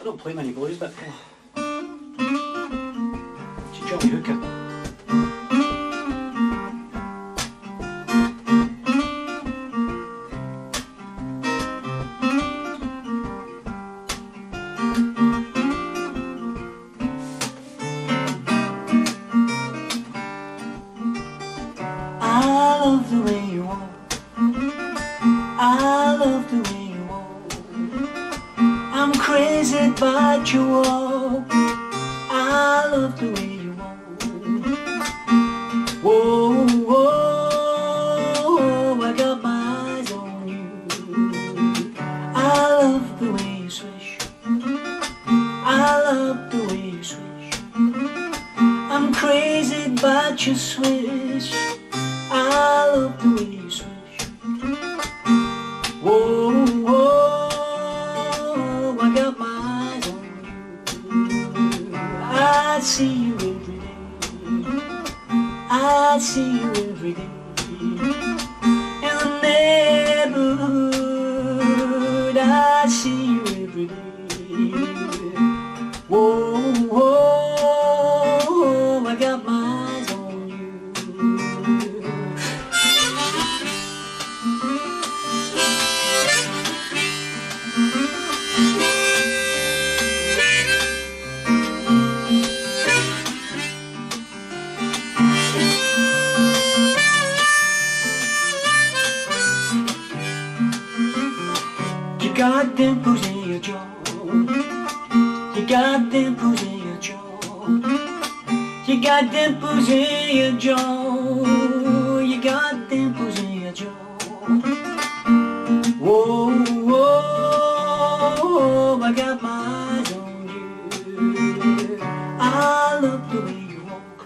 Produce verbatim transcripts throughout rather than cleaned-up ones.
I don't play many blues, but it's John Lee Hooker. I love the way you walk. I love the way you walk. I'm crazy about your walk. I love the way you walk. Whoa, whoa, whoa, I got my eyes on you. I love the way you swish. I love the way you swish. I'm crazy about your swish. I love the way you swish. Whoa, whoa, I got my eyes on you. I see you every day. I see you every day. In the neighborhood, I see you every day. Whoa, whoa, I got my You got dimples in your jaw. You got dimples in your jaw. You got dimples in your jaw. You got dimples in your jaw. Whoa, whoa, I got my eyes on you. I love the way you walk.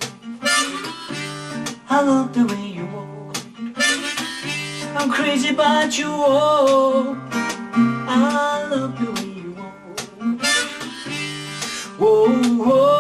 I love the way you walk. I'm crazy about you, oh. I love the way you walk. Whoa, whoa.